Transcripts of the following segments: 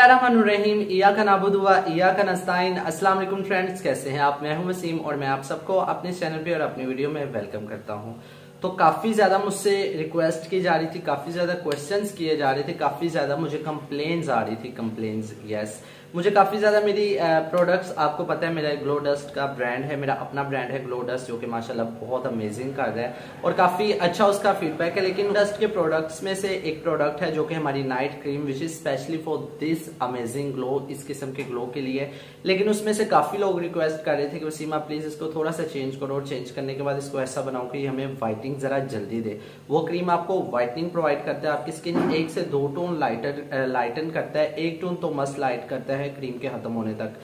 बिस्मिल्लाहिर्रहमानिर्रहीम इय्याका नअबुदु व इय्याका नस्ताईन। अस्सलाम वालेकुम फ्रेंड्स, कैसे हैं आप? मैं हूं वसीम और मैं आप सबको अपने चैनल पे और अपनी वीडियो में वेलकम करता हूं। तो काफ़ी ज़्यादा मुझसे रिक्वेस्ट की जा रही थी, काफ़ी ज़्यादा क्वेश्चंस किए जा रहे थे, काफ़ी ज़्यादा मुझे कंप्लेन्स आ रही थी, कंप्लेन्स यस मुझे काफ़ी ज़्यादा मेरी प्रोडक्ट्स, आपको पता है मेरा ग्लो डस्ट का ब्रांड है, मेरा अपना ब्रांड है ग्लो डस्ट, जो कि माशाल्लाह बहुत अमेजिंग कर रहा है और काफ़ी अच्छा उसका फीडबैक है। लेकिन डस्ट के प्रोडक्ट्स में से एक प्रोडक्ट है जो कि हमारी night cream, which is specially for this amazing glow, इस किस्म के ग्लो के लिए। लेकिन उसमें से काफ़ी लोग रिक्वेस्ट कर रहे थे कि वसीमा प्लीज़ इसको थोड़ा सा चेंज करो और चेंज करने के बाद इसको ऐसा बनाओ कि हमें वाइटनिंग ज़रा जल्दी दे। वो क्रीम आपको वाइटनिंग प्रोवाइड करता है, आपकी स्किन 1 से 2 टोन लाइटन करता है, 1 टोन तो मस्त लाइट करता है क्रीम के खत्म होने तक।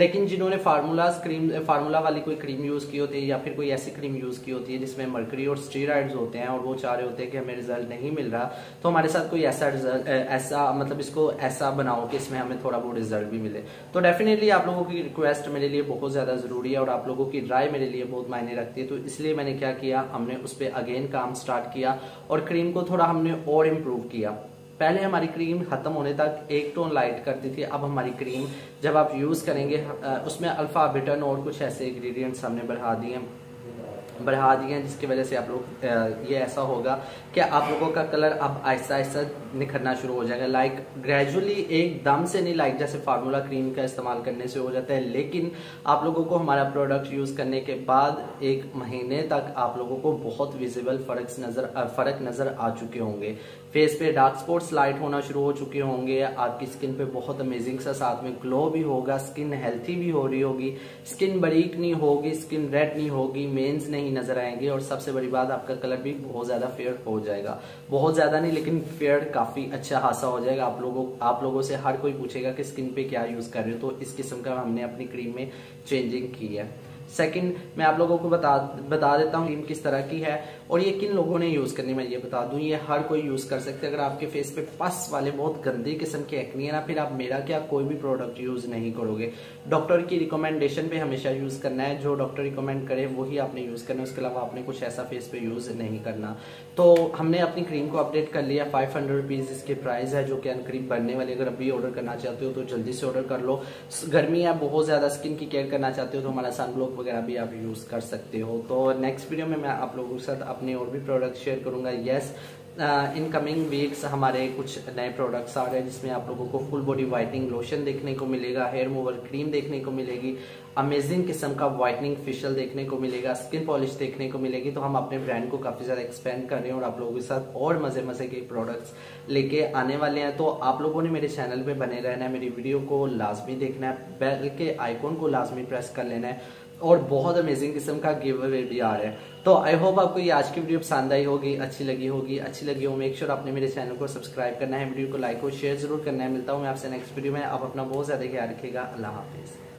लेकिन जिन्होंने फार्मूला वाली कोई क्रीम यूज़ की होती है या फिर कोई ऐसी क्रीम यूज़ की होती है जिसमें मरकरी और स्टीरॉइड्स होते हैं और वो चाह रहे होते हैं कि हमें रिजल्ट नहीं मिल रहा, तो हमारे साथ कोई ऐसा रिजल्ट इसको ऐसा बनाओ कि इसमें हमें थोड़ा बहुत रिजल्ट भी मिले। तो डेफिनेटली आप लोगों की रिक्वेस्ट मेरे लिए बहुत ज़्यादा ज़रूरी है और आप लोगों की राय मेरे लिए बहुत मायने रखती है। तो इसलिए मैंने क्या किया, हमने उस पर अगेन काम स्टार्ट किया और क्रीम को थोड़ा हमने और इम्प्रूव किया। पहले हमारी क्रीम ख़त्म होने तक 1 टोन लाइट करती थी, अब हमारी क्रीम जब आप यूज़ करेंगे उसमें अल्फ़ा बिटन और कुछ ऐसे इंग्रेडिएंट्स हमने बढ़ा दिए हैं जिसकी वजह से आप लोग ये ऐसा होगा कि आप लोगों का कलर अब आहिस्ता आहिस्ता निखरना शुरू हो जाएगा, लाइक ग्रेजुअली, एकदम से नहीं, लाइक जैसे फार्मूला क्रीम का इस्तेमाल करने से हो जाता है। लेकिन आप लोगों को हमारा प्रोडक्ट यूज़ करने के बाद 1 महीने तक आप लोगों को बहुत विजिबल फ़र्क नज़र आ चुके होंगे। फेस पे डार्क स्पॉट्स लाइट होना शुरू हो चुके होंगे, आपकी स्किन पे बहुत अमेजिंग सा साथ में ग्लो भी होगा, स्किन हेल्थी भी हो रही होगी, स्किन बारीक नहीं होगी, स्किन रेड नहीं होगी, मेंस नहीं नजर आएंगे और सबसे बड़ी बात आपका कलर भी बहुत ज़्यादा फेयर हो जाएगा। बहुत ज़्यादा नहीं, लेकिन फेयर काफ़ी अच्छा खासा हो जाएगा। आप लोगों से हर कोई पूछेगा कि स्किन पे क्या यूज़ कर रहे हो, तो इस किस्म का हमने अपनी क्रीम में चेंजिंग की है। सेकंड, मैं आप लोगों को बता देता हूँ क्रीम किस तरह की है और ये किन लोगों ने यूज़ करनी, मैं ये बता दूँ ये हर कोई यूज़ कर सकते हैं। अगर आपके फेस पे पस वाले बहुत गंदी किस्म की एक्ने है ना, फिर आप मेरा क्या कोई भी प्रोडक्ट यूज़ नहीं करोगे। डॉक्टर की रिकमेंडेशन पे हमेशा यूज़ करना है, जो डॉक्टर रिकमेंड करे वही आपने यूज़ करना है, उसके अलावा आपने कुछ ऐसा फेस पे यूज़ नहीं करना। तो हमने अपनी क्रीम को अपडेट कर लिया, 500 रुपीज़ इसकी प्राइस है, जो कि करीब बढ़ने वाली। अगर अभी ऑर्डर करना चाहते हो तो जल्दी से ऑर्डर कर लो। गर्मी आप बहुत ज़्यादा स्किन की केयर करना चाहते हो तो हमारा सनब्लॉक वगैरह भी आप यूज़ कर सकते हो। तो नेक्स्ट वीडियो में मैं आप लोगों के साथ अपने और भी प्रोडक्ट शेयर करूंगा। यस, इन कमिंग वीक्स हमारे कुछ नए प्रोडक्ट्स आ रहे हैं जिसमें आप लोगों को फुल बॉडी वाइटनिंग लोशन देखने को मिलेगा, हेयर मूवर क्रीम देखने को मिलेगी, अमेजिंग किस्म का वाइटनिंग फेशियल देखने को मिलेगा, स्किन पॉलिश देखने को मिलेगी। तो हम अपने ब्रांड को काफ़ी ज़्यादा एक्सपेंड कर रहे हैं और आप लोगों के साथ और मज़े के प्रोडक्ट्स लेके आने वाले हैं। तो आप लोगों ने मेरे चैनल पर बने रहना है, मेरी वीडियो को लाजमी देखना है, बेल के आइकॉन को लाजमी प्रेस कर लेना है और बहुत अमेजिंग किस्म का गिव अवे भी आ रहा है। तो आई होप आपको ये आज की वीडियो पसंद आई होगी, अच्छी लगी हो। मेक श्योर आपने मेरे चैनल को सब्सक्राइब करना है, वीडियो को लाइक और शेयर जरूर करना है। मिलता हूँ मैं आपसे नेक्स्ट वीडियो में। आप अपना बहुत ज़्यादा ख्याल रखिएगा। अल्लाह हाफिज़।